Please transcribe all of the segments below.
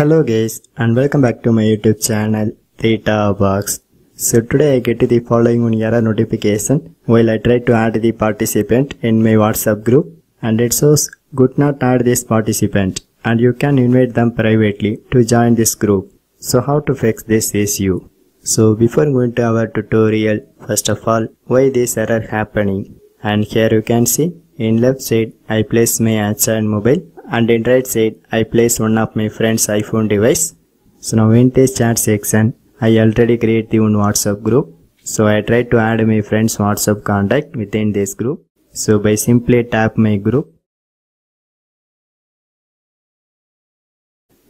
Hello guys, and welcome back to my YouTube channel Theta Box. So today I get the following one error notification while I try to add the participant in my WhatsApp group, and it shows could not add this participant and you can invite them privately to join this group. So how to fix this issue? So before going to our tutorial, first of all, why this error happening? And here you can see in left side I place my Android mobile, and in right side I place one of my friend's iPhone device. So now in this chat section I already create the one WhatsApp group, so I try to add my friend's WhatsApp contact within this group. So by simply tap my group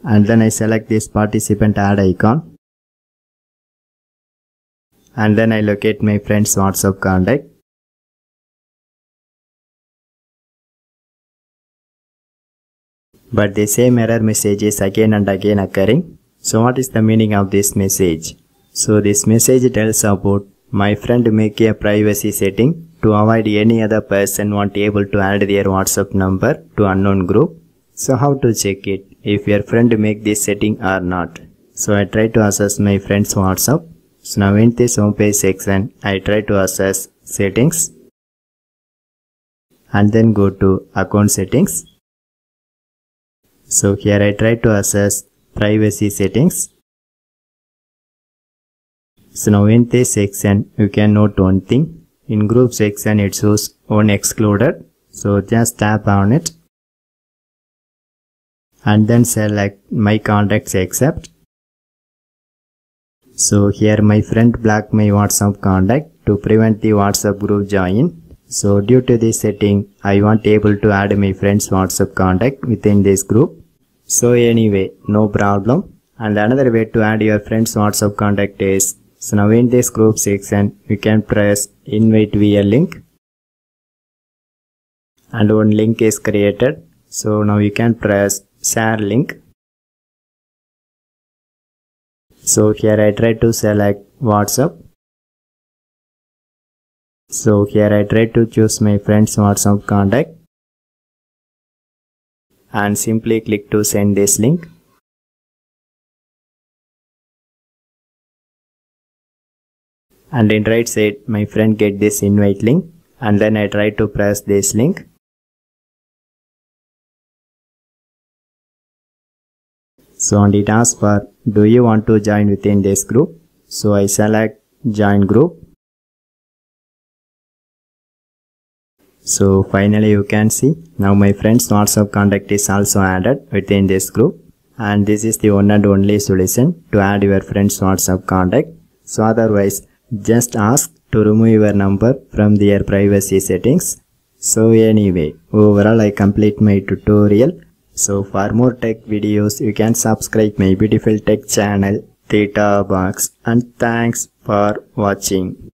and then I select this participant add icon, and then I locate my friend's WhatsApp contact. But the same error message is again and again occurring. So what is the meaning of this message? So this message tells about my friend make a privacy setting to avoid any other person not able to add their WhatsApp number to unknown group. So how to check it if your friend make this setting or not? So I try to access my friend's WhatsApp. So now in this home page section I try to access settings and then go to account settings. So here I try to access privacy settings. So now in this section you can note one thing. In group section it shows one excluded. So just tap on it and then select my contacts accept. So here my friend blocked my WhatsApp contact to prevent the WhatsApp group join. So due to this setting, I won't able to add my friend's WhatsApp contact within this group. So anyway, no problem. And another way to add your friend's WhatsApp contact is, so now in this group section, you can press invite via link. And one link is created. So now you can press share link. So here I try to select WhatsApp. So here I try to choose my friend's WhatsApp contact and simply click to send this link. And in right side my friend get this invite link, and then I try to press this link. So on the taskbar, do you want to join within this group? So I select join group. So finally you can see now my friend's WhatsApp contact is also added within this group, and this is the one and only solution to add your friend's WhatsApp contact. So otherwise just ask to remove your number from their privacy settings. So anyway, overall I complete my tutorial. So for more tech videos you can subscribe my beautiful tech channel Theta Box, and thanks for watching.